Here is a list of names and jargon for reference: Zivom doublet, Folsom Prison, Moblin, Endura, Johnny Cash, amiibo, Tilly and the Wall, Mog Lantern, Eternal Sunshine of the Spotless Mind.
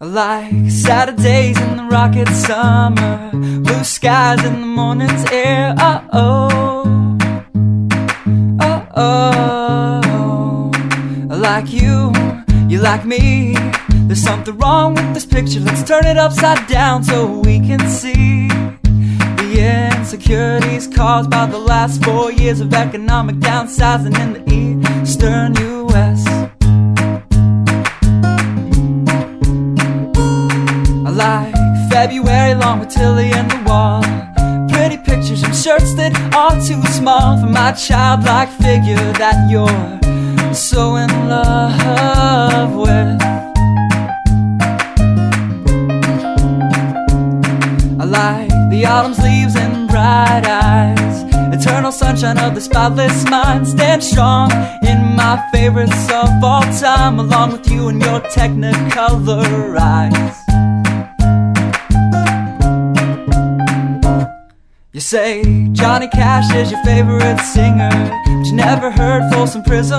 Like Saturdays in the rocket summer, blue skies in the morning's air. Oh-oh, oh-oh. Like you, you like me. There's something wrong with this picture. Let's turn it upside down so we can see the insecurities caused by the last 4 years of economic downsizing in the eastern U.S. Like February long with Tilly and the Wall, pretty pictures and shirts that are too small for my childlike figure that you're so in love with. I like the autumn's leaves and bright eyes, eternal sunshine of the spotless mind. Stand strong in my favorites of all time, along with you and your technicolor eyes. You say Johnny Cash is your favorite singer, but you never heard Folsom Prison